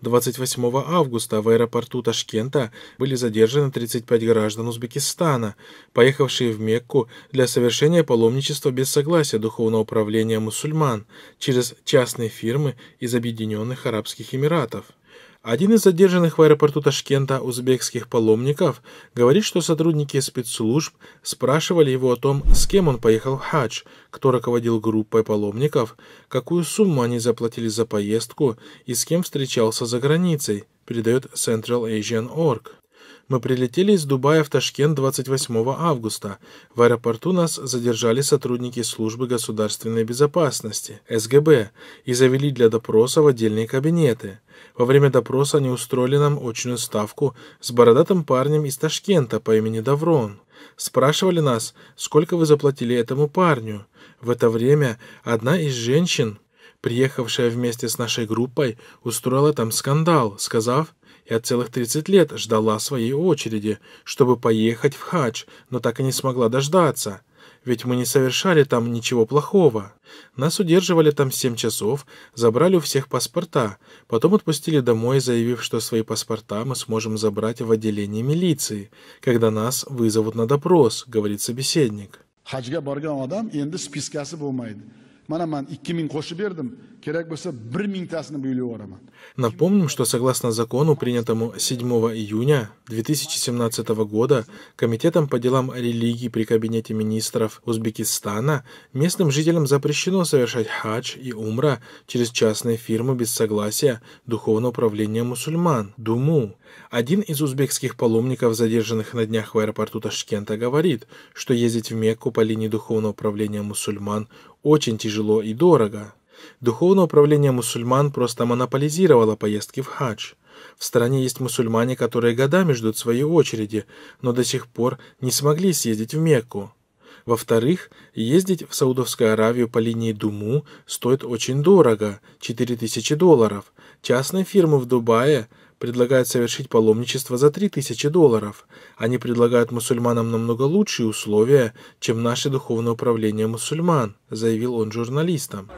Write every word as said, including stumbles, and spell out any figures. двадцать восьмого августа в аэропорту Ташкента были задержаны тридцать пять граждан Узбекистана, поехавшие в Мекку для совершения паломничества без согласия Духовного управления мусульман через частные фирмы из Объединенных Арабских Эмиратов. Один из задержанных в аэропорту Ташкента узбекских паломников говорит, что сотрудники спецслужб спрашивали его о том, с кем он поехал в хадж, кто руководил группой паломников, какую сумму они заплатили за поездку и с кем встречался за границей, передает Central Asian Org. «Мы прилетели из Дубая в Ташкент двадцать восьмого августа. В аэропорту нас задержали сотрудники службы государственной безопасности, СГБ, и завели для допроса в отдельные кабинеты. Во время допроса они устроили нам очную ставку с бородатым парнем из Ташкента по имени Даврон. Спрашивали нас, сколько вы заплатили этому парню. В это время одна из женщин, приехавшая вместе с нашей группой, устроила там скандал, сказав: я целых тридцать лет ждала своей очереди, чтобы поехать в хадж, но так и не смогла дождаться. Ведь мы не совершали там ничего плохого. Нас удерживали там семь часов, забрали у всех паспорта, потом отпустили домой, заявив, что свои паспорта мы сможем забрать в отделении милиции, когда нас вызовут на допрос», — говорит собеседник. Напомним, что согласно закону, принятому седьмого июня две тысячи семнадцатого года Комитетом по делам религии при Кабинете министров Узбекистана, местным жителям запрещено совершать хадж и умра через частные фирмы без согласия Духовного управления мусульман, Думу. Один из узбекских паломников, задержанных на днях в аэропорту Ташкента, говорит, что ездить в Мекку по линии Духовного управления мусульман очень тяжело и дорого. Духовное управление мусульман просто монополизировало поездки в хадж. В стране есть мусульмане, которые годами ждут своей очереди, но до сих пор не смогли съездить в Мекку. Во-вторых, ездить в Саудовскую Аравию по линии Думу стоит очень дорого – четыре тысячи долларов. Частные фирмы в Дубае предлагают совершить паломничество за три тысячи долларов. Они предлагают мусульманам намного лучшие условия, чем наше Духовное управление мусульман, заявил он журналистам.